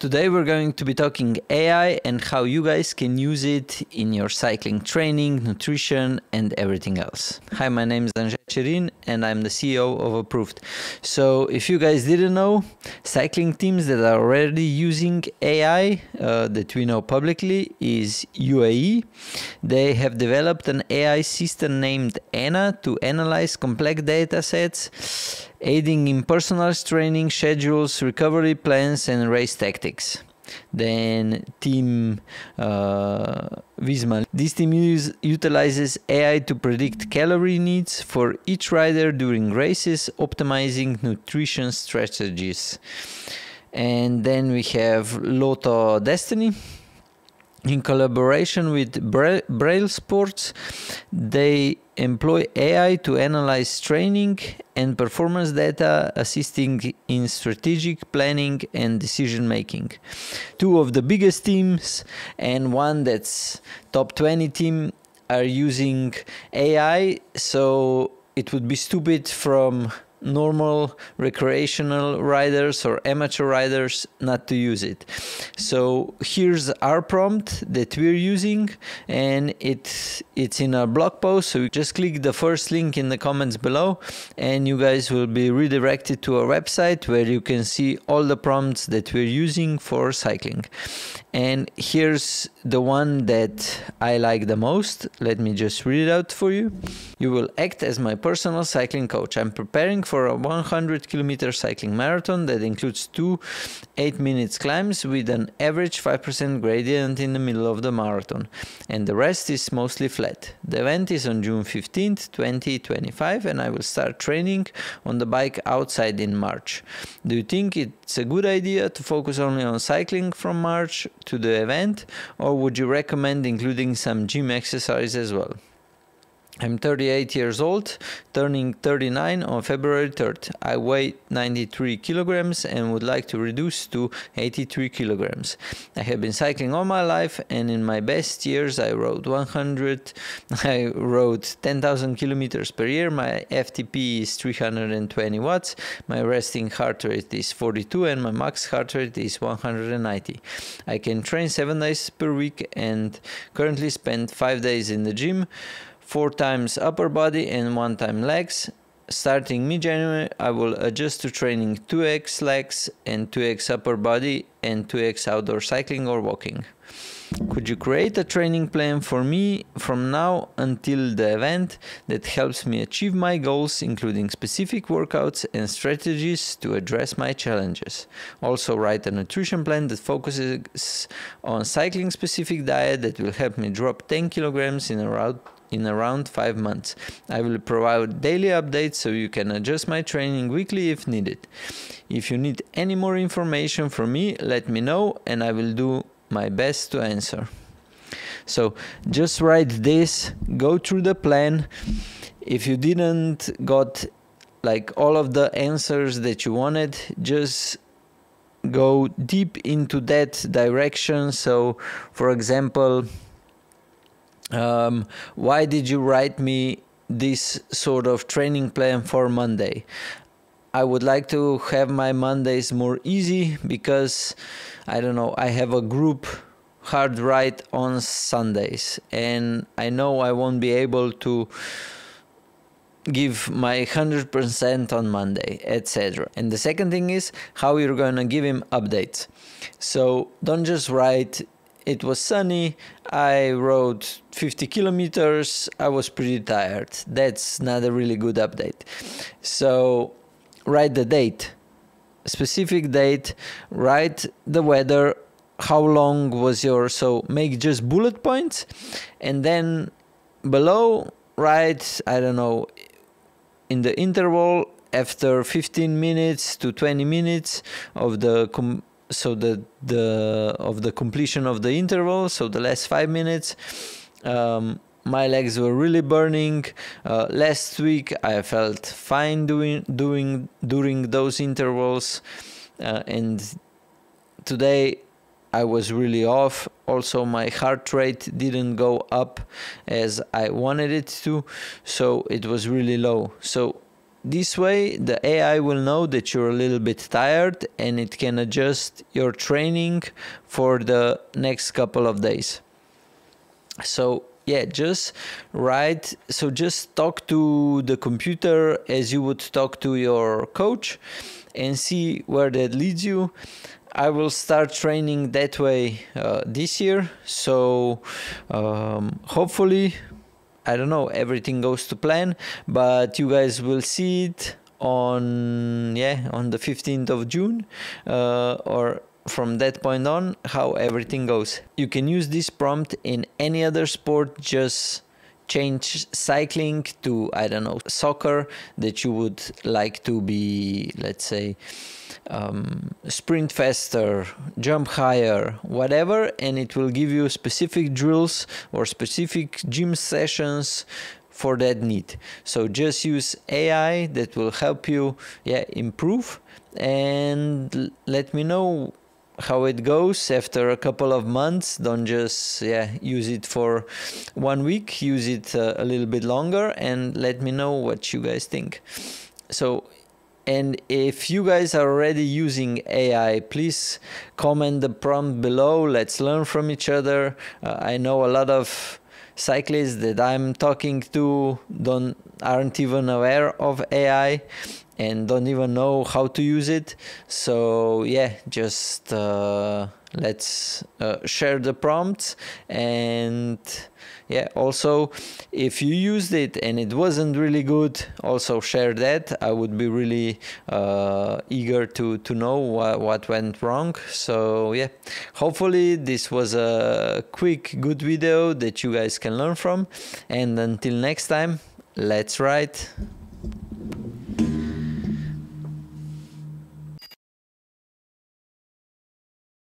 Today we're going to be talking AI and how you guys can use it in your cycling training, nutrition and everything else. Hi, my name is Anja Cherin and I'm the CEO of Approved. So if you guys didn't know, cycling teams that are already using AI that we know publicly is UAE. They have developed an AI system named Anna to analyze complex data sets, aiding in personalized training, schedules, recovery plans and race tactics. Then team Visma. This team utilizes AI to predict calorie needs for each rider during races, optimizing nutrition strategies. And then we have Lotto-Dstny. In collaboration with Braille Sports, they employ AI to analyze training and performance data, assisting in strategic planning and decision making. Two of the biggest teams and one that's top 20 team are using AI, so it would be stupid from normal recreational riders or amateur riders not to use it. So here's our prompt that we're using, and it's in a blog post, so you just click the first link in the comments below and you guys will be redirected to a website where you can see all the prompts that we're using for cycling. And here's the one that I like the most. Let me just read it out for you. You will act as my personal cycling coach. I'm preparing for a 100-kilometer cycling marathon that includes two 8-minute climbs with an average 5% gradient in the middle of the marathon, and the rest is mostly flat. The event is on June 15th, 2025, and I will start training on the bike outside in March. Do you think it's a good idea to focus only on cycling from March to the event, or would you recommend including some gym exercise as well? I'm 38 years old, turning 39 on February 3rd. I weigh 93 kilograms and would like to reduce to 83 kilograms. I have been cycling all my life, and in my best years I rode 10,000 kilometers per year. My FTP is 320 watts, my resting heart rate is 42 and my max heart rate is 190. I can train 7 days per week and currently spend 5 days in the gym, 4 times upper body and 1 time legs. Starting mid-January, I will adjust to training 2x legs and 2x upper body and 2x outdoor cycling or walking. Could you create a training plan for me from now until the event that helps me achieve my goals, including specific workouts and strategies to address my challenges? Also write a nutrition plan that focuses on cycling specific diet that will help me drop 10 kilograms in around 5 months. I will provide daily updates so you can adjust my training weekly if needed. If you need any more information from me, let me know and I will do my best to answer. So just write this, go through the plan. If you didn't got like all of the answers that you wanted, just go deep into that direction. So for example, why did you write me this sort of training plan for Monday? I would like to have my Mondays more easy because, I don't know, I have a group hard ride on Sundays and I know I won't be able to give my 100% on Monday, etc. And the second thing is how you're gonna give him updates. So don't just write, it was sunny, I rode 50 kilometers, I was pretty tired. That's not a really good update. So write the date, specific date, write the weather, how long was your, so make just bullet points and then below write, I don't know, in the interval after 15 minutes to 20 minutes of the completion of the interval, so the last 5 minutes, my legs were really burning. Last week I felt fine during those intervals, and today I was really off. Also my heart rate didn't go up as I wanted it to, so it was really low. So This way, the AI will know that you're a little bit tired and it can adjust your training for the next couple of days. So yeah, just write. So just talk to the computer as you would talk to your coach and see where that leads you. I will start training that way this year. So hopefully, I don't know, everything goes to plan, but you guys will see it on, yeah, on the 15th of June or from that point on, how everything goes. You can use this prompt in any other sport, just change cycling to, I don't know, soccer, that you would like to be, let's say, sprint faster, jump higher, whatever, and it will give you specific drills or specific gym sessions for that need. So just use AI that will help you, yeah, improve, and let me know how it goes after a couple of months. Don't just, yeah, use it for 1 week, use it a little bit longer, and let me know what you guys think. So, and if you guys are already using AI, please comment the prompt below. Let's learn from each other. I know a lot of cyclists that I'm talking to aren't even aware of AI and don't even know how to use it. So yeah, just let's share the prompts. And yeah, also if you used it and it wasn't really good, also share that. I would be really eager to know what went wrong. So yeah, hopefully this was a quick, good video that you guys can learn from. And until next time, let's ride.